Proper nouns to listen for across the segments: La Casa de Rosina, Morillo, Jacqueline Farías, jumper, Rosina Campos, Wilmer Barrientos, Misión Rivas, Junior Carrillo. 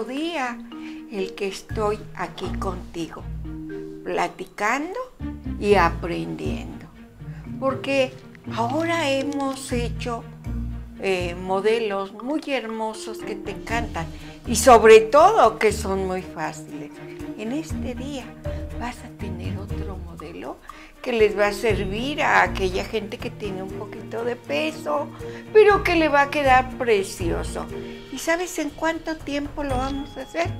hermoso día el que estoy aquí contigo, platicando y aprendiendo. Porque ahora hemos hecho modelos muy hermosos que te encantan y sobre todo que son muy fáciles. En este día vas a tener otro modelo que les va a servir a aquella gente que tiene un poquito de peso, pero que le va a quedar precioso. ¿Y sabes en cuánto tiempo lo vamos a hacer?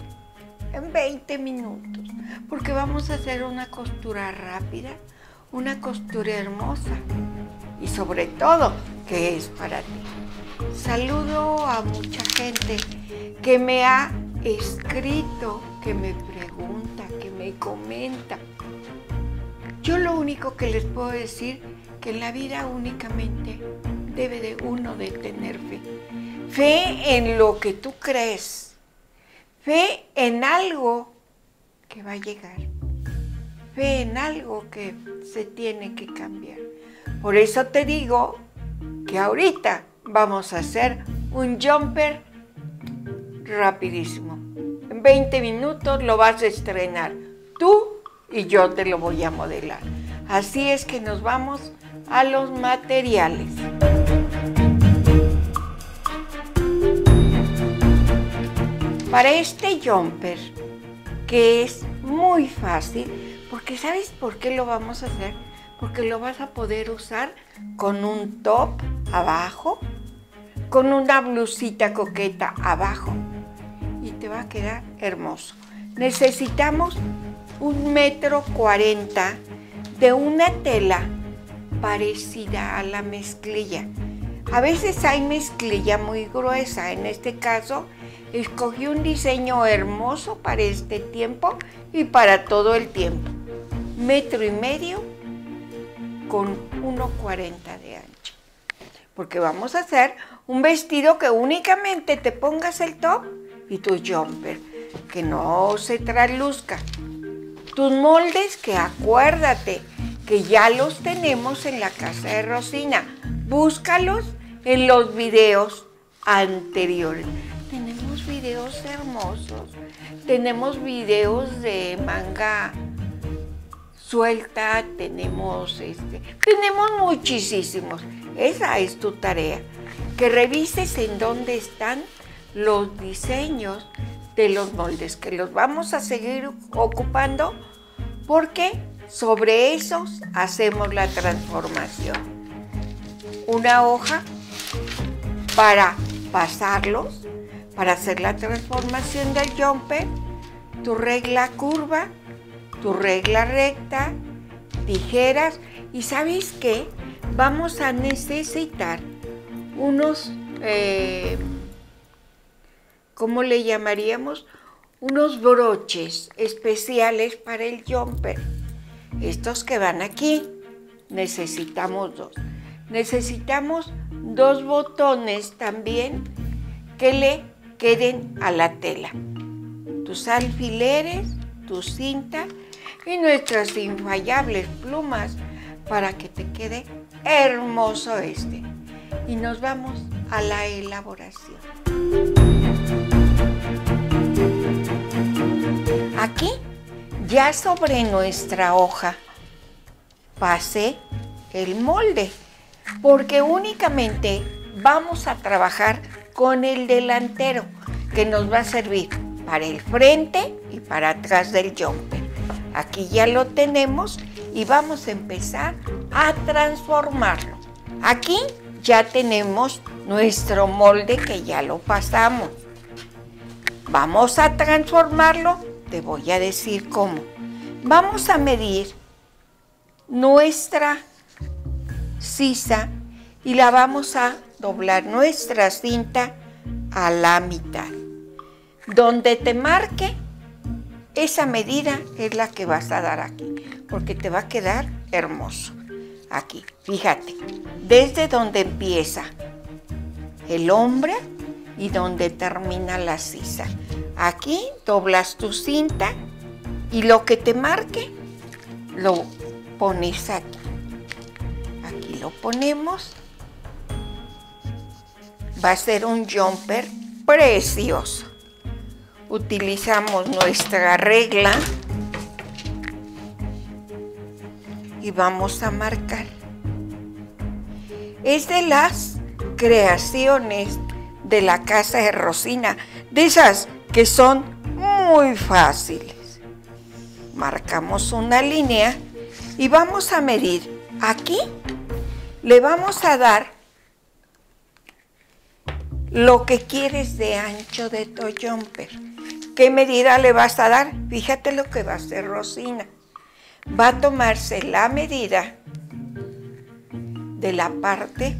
En 20 minutos, porque vamos a hacer una costura rápida, una costura hermosa y sobre todo que es para ti. Saludo a mucha gente que me ha escrito, que me pregunta, que me comenta. Yo lo único que les puedo decir que en la vida únicamente debe de uno de tener fe. Fe en lo que tú crees. Fe en algo que va a llegar. Fe en algo que se tiene que cambiar. Por eso te digo que ahorita vamos a hacer un jumper rapidísimo. En 20 minutos lo vas a estrenar tú y yo te lo voy a modelar. Así es que nos vamos a los materiales. Para este jumper, que es muy fácil, porque ¿sabes por qué lo vamos a hacer? Porque lo vas a poder usar con un top abajo, con una blusita coqueta abajo, y te va a quedar hermoso. Necesitamos 1,40 m de una tela parecida a la mezclilla. A veces hay mezclilla muy gruesa. En este caso escogí un diseño hermoso para este tiempo y para todo el tiempo. 1,5 m con 1,40 de ancho, porque vamos a hacer un vestido que únicamente te pongas el top y tu jumper, que no se trasluzca. Tus moldes, que acuérdate que ya los tenemos en la Casa de Rosina. Búscalos en los videos anteriores. Tenemos videos hermosos. Tenemos videos de manga suelta. Tenemos muchísimos. Esa es tu tarea. Que revises en dónde están los diseños de los moldes, que los vamos a seguir ocupando porque sobre esos hacemos la transformación. Una hoja para pasarlos, para hacer la transformación del jumper, tu regla curva, tu regla recta, tijeras, y ¿sabes qué? Vamos a necesitar unos... ¿cómo le llamaríamos? Unos broches especiales para el jumper. Estos que van aquí, necesitamos dos. Necesitamos dos botones también que le queden a la tela. Tus alfileres, tu cinta y nuestras infallables plumas para que te quede hermoso este. Y nos vamos a la elaboración. Aquí, ya sobre nuestra hoja, pasé el molde, porque únicamente vamos a trabajar con el delantero, que nos va a servir para el frente y para atrás del jumper. Aquí ya lo tenemos y vamos a empezar a transformarlo. Aquí ya tenemos nuestro molde que ya lo pasamos. Vamos a transformarlo. Te voy a decir cómo. Vamos a medir nuestra sisa y la vamos a doblar, nuestra cinta, a la mitad. Donde te marque esa medida es la que vas a dar aquí, porque te va a quedar hermoso. Aquí, fíjate, desde donde empieza el hombro y donde termina la sisa. Aquí doblas tu cinta y lo que te marque lo pones aquí. Aquí lo ponemos. Va a ser un jumper precioso. utilizamos nuestra regla y vamos a marcar. Es de las creaciones de la Casa de Rosina, de esas que son muy fáciles. Marcamos una línea y vamos a medir. Aquí le vamos a dar lo que quieres de ancho de tu jumper. ¿Qué medida le vas a dar? Fíjate lo que va a hacer Rosina. Va a tomarse la medida de la parte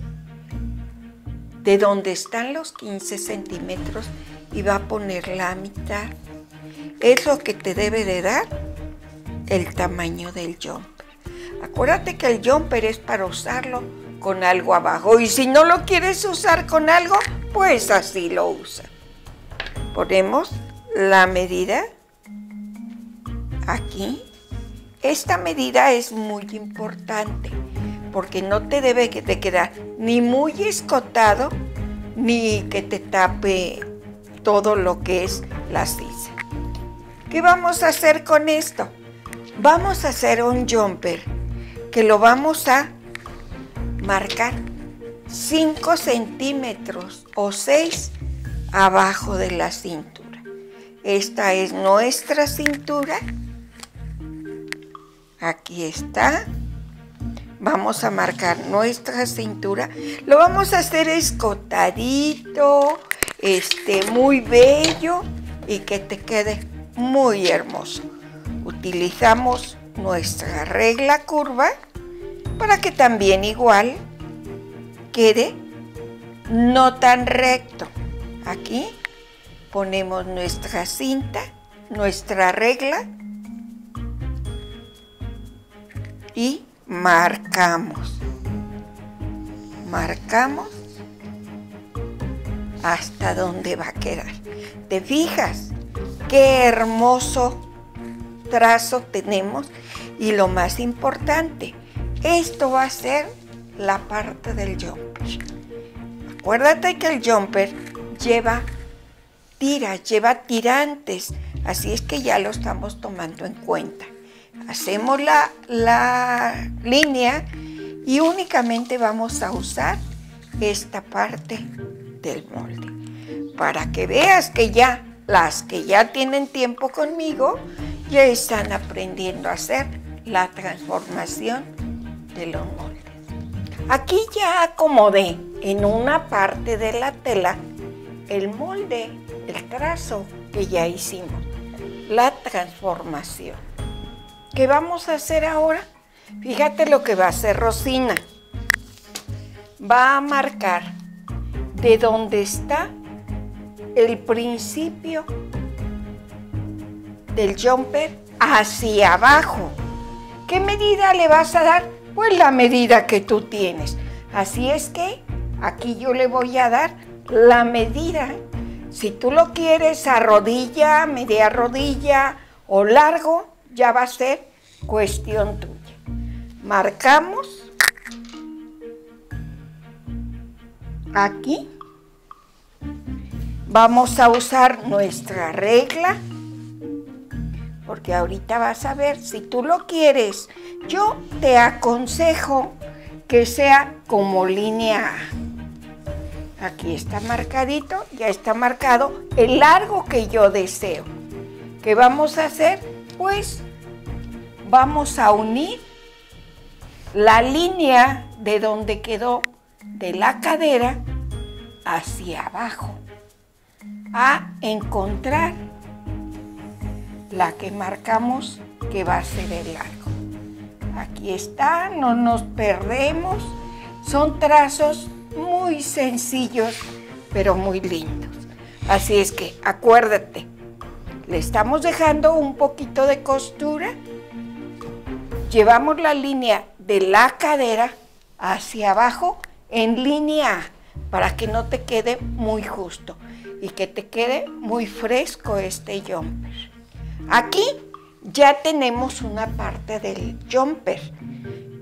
de donde están los 15 centímetros y va a poner la mitad. Es lo que te debe de dar el tamaño del jumper. Acuérdate que el jumper es para usarlo con algo abajo, y si no lo quieres usar con algo, pues así lo usa. Ponemos la medida aquí. Esta medida es muy importante porque no te debe de quedar ni muy escotado ni que te tape todo lo que es la sisa. ¿Qué vamos a hacer con esto? Vamos a hacer un jumper que lo vamos a marcar 5 centímetros o 6 abajo de la cintura. Esta es nuestra cintura. Aquí está. Vamos a marcar nuestra cintura. Lo vamos a hacer escotadito, muy bello y que te quede muy hermoso. Utilizamos nuestra regla curva para que también igual quede no tan recto. Aquí ponemos nuestra cinta, nuestra regla y marcamos. Marcamos hasta donde va a quedar. ¿Te fijas? Qué hermoso trazo tenemos, y lo más importante, esto va a ser la parte del jumper. Acuérdate que el jumper lleva tiras, lleva tirantes, así es que ya lo estamos tomando en cuenta. Hacemos la línea y únicamente vamos a usar esta parte del molde. Para que veas que ya las que ya tienen tiempo conmigo ya están aprendiendo a hacer la transformación de los moldes. Aquí ya acomodé en una parte de la tela el molde, el trazo que ya hicimos, la transformación. ¿Qué vamos a hacer ahora? Fíjate lo que va a hacer Rosina. Va a marcar de donde está el principio del jumper hacia abajo. ¿Qué medida le vas a dar? Pues la medida que tú tienes. Así es que aquí yo le voy a dar la medida. Si tú lo quieres a rodilla, media rodilla o largo, ya va a ser cuestión tuya. Marcamos aquí. Vamos a usar nuestra regla, porque ahorita vas a ver si tú lo quieres. Yo te aconsejo que sea como línea A. Aquí está marcadito, ya está marcado el largo que yo deseo. ¿Qué vamos a hacer? Pues vamos a unir la línea de donde quedó de la cadera hacia abajo a encontrar la que marcamos que va a ser el largo. Aquí está, no nos perdemos. Son trazos muy sencillos, pero muy lindos. Así es que acuérdate, le estamos dejando un poquito de costura. Llevamos la línea de la cadera hacia abajo en línea A, para que no te quede muy justo y que te quede muy fresco este jumper. Aquí ya tenemos una parte del jumper.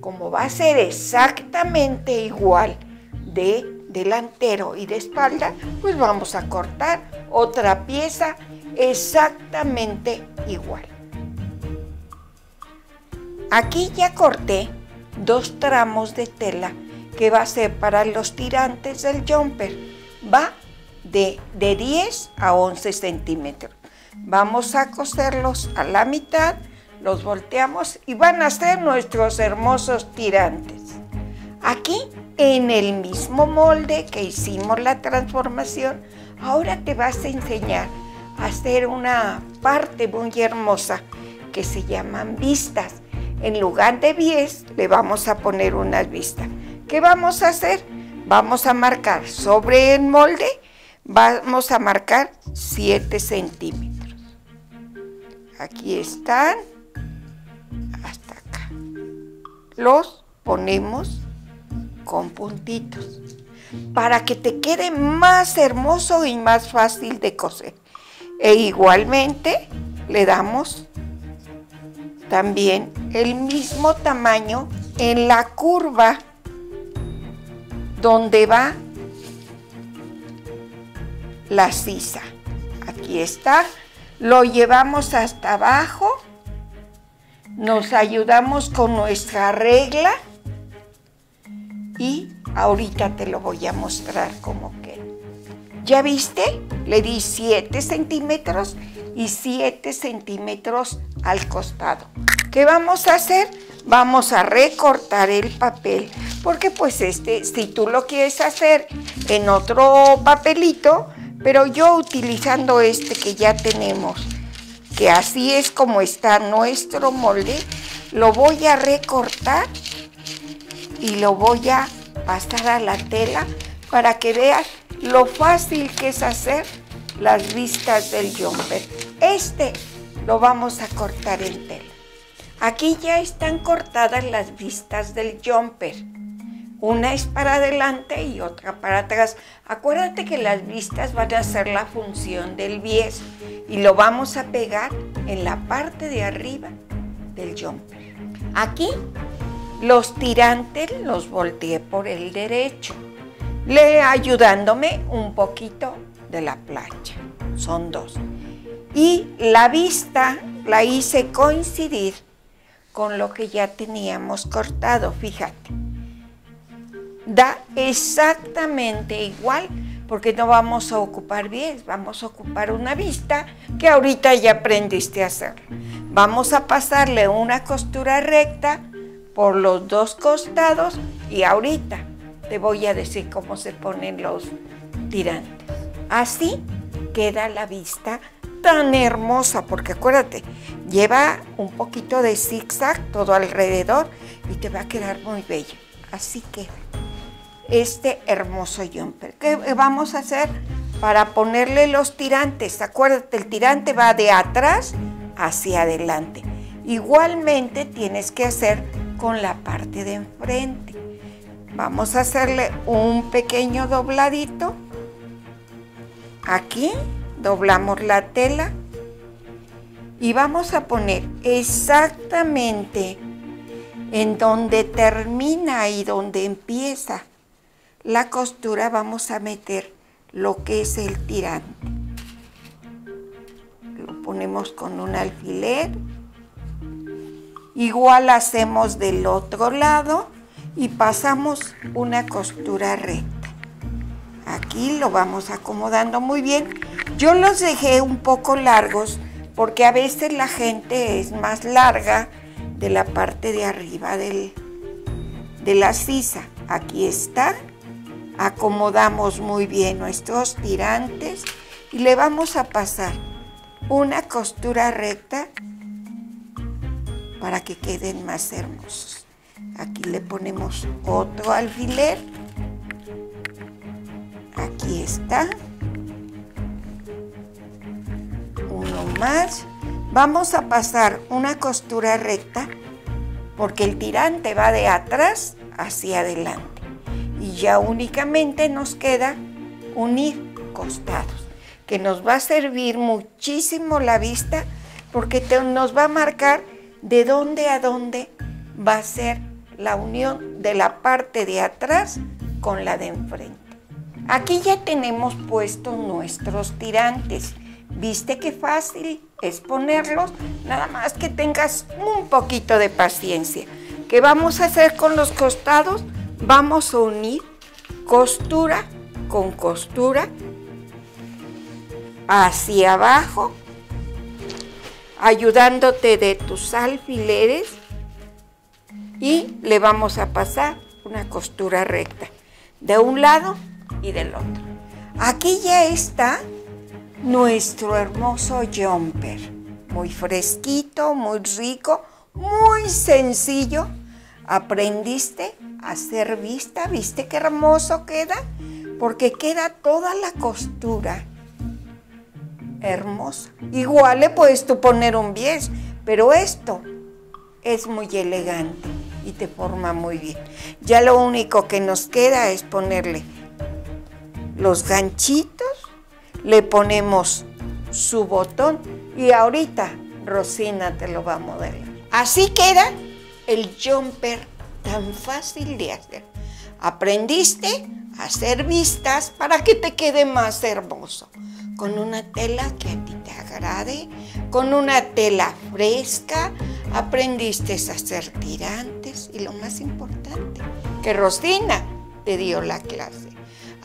Como va a ser exactamente igual de delantero y de espalda, pues vamos a cortar otra pieza exactamente igual. Aquí ya corté dos tramos de tela que va a ser para los tirantes del jumper. Va de 10 a 11 centímetros. Vamos a coserlos a la mitad, los volteamos y van a ser nuestros hermosos tirantes. Aquí, en el mismo molde que hicimos la transformación, ahora te vas a enseñar a hacer una parte muy hermosa que se llaman vistas. En lugar de 10, le vamos a poner unas vistas. ¿Qué vamos a hacer? Vamos a marcar sobre el molde, vamos a marcar 7 centímetros. Aquí están, hasta acá. Los ponemos con puntitos para que te quede más hermoso y más fácil de coser. E igualmente le damos también el mismo tamaño en la curva donde va la sisa. Aquí está, lo llevamos hasta abajo, nos ayudamos con nuestra regla y ahorita te lo voy a mostrar cómo queda. ¿Ya viste? Le di 7 centímetros y 7 centímetros al costado. ¿Qué vamos a hacer? Vamos a recortar el papel, porque pues si tú lo quieres hacer en otro papelito, pero yo utilizando este que ya tenemos, que así es como está nuestro molde, lo voy a recortar y lo voy a pasar a la tela para que veas lo fácil que es hacer las vistas del jumper. Este lo vamos a cortar en tela. Aquí ya están cortadas las vistas del jumper. Una es para adelante y otra para atrás. Acuérdate que las vistas van a ser la función del bies y lo vamos a pegar en la parte de arriba del jumper. Aquí los tirantes los volteé por el derecho, ayudándome un poquito de la plancha. Son dos. Y la vista la hice coincidir con lo que ya teníamos cortado. Fíjate, da exactamente igual porque no vamos a ocupar 10, vamos a ocupar una vista que ahorita ya aprendiste a hacerlo. Vamos a pasarle una costura recta por los dos costados y ahorita te voy a decir cómo se ponen los tirantes. Así queda la vista tan hermosa, porque acuérdate, lleva un poquito de zigzag todo alrededor y te va a quedar muy bella. Así queda este hermoso jumper. ¿Qué vamos a hacer para ponerle los tirantes? Acuérdate, el tirante va de atrás hacia adelante. Igualmente tienes que hacer con la parte de enfrente. Vamos a hacerle un pequeño dobladito. Aquí doblamos la tela y vamos a poner exactamente en donde termina y donde empieza la costura. Vamos a meter lo que es el tirante. Lo ponemos con un alfiler. Igual hacemos del otro lado y pasamos una costura recta. Aquí lo vamos acomodando muy bien. Yo los dejé un poco largos porque a veces la gente es más larga de la parte de arriba de la sisa. Aquí está. Acomodamos muy bien nuestros tirantes y le vamos a pasar una costura recta para que queden más hermosos. Aquí le ponemos otro alfiler. Aquí está. Uno más. Vamos a pasar una costura recta porque el tirante va de atrás hacia adelante. Y ya únicamente nos queda unir costados, que nos va a servir muchísimo la vista porque nos va a marcar de dónde a dónde va a ser la unión de la parte de atrás con la de enfrente. Aquí ya tenemos puestos nuestros tirantes. ¿Viste qué fácil es ponerlos? Nada más que tengas un poquito de paciencia. ¿Qué vamos a hacer con los costados? Vamos a unir costura con costura hacia abajo, ayudándote de tus alfileres, y le vamos a pasar una costura recta de un lado y del otro. Aquí ya está nuestro hermoso jumper, muy fresquito, muy rico, muy sencillo. Aprendiste a hacer vista, ¿viste qué hermoso queda? Porque queda toda la costura hermosa. Igual le puedes tú poner un 10, pero esto es muy elegante y te forma muy bien. Ya lo único que nos queda es ponerle los ganchitos, le ponemos su botón y ahorita Rosina te lo va a modelar. Así queda el jumper tan fácil de hacer. Aprendiste a hacer vistas para que te quede más hermoso, con una tela que a ti te agrade, con una tela fresca. Aprendiste a hacer tirantes y lo más importante, que Rosina te dio la clase.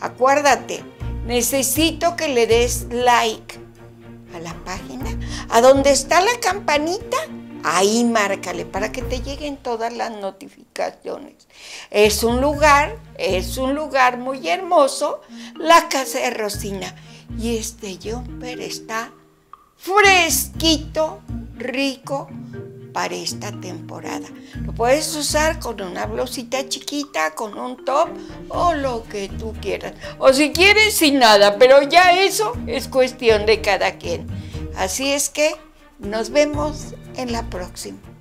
Acuérdate, necesito que le des like a la página, a donde está la campanita, ahí márcale para que te lleguen todas las notificaciones. Es un lugar muy hermoso, la casa de Rosina. Y este jumper está fresquito, rico para esta temporada. Lo puedes usar con una blusita chiquita, con un top o lo que tú quieras. O si quieres sin nada, pero ya eso es cuestión de cada quien. Así es que nos vemos en la próxima.